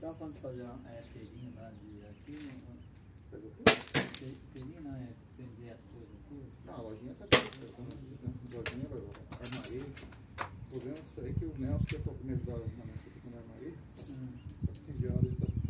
Só quando fazer uma feirinha lá de aqui, fazer o quê? Feirinha não, é vender as coisas tudo. Não, a lojinha tá aqui, lojinha armaria. O problema é que o Nelson, que eu tô com medo da armaria, tá 15 horas, ele tá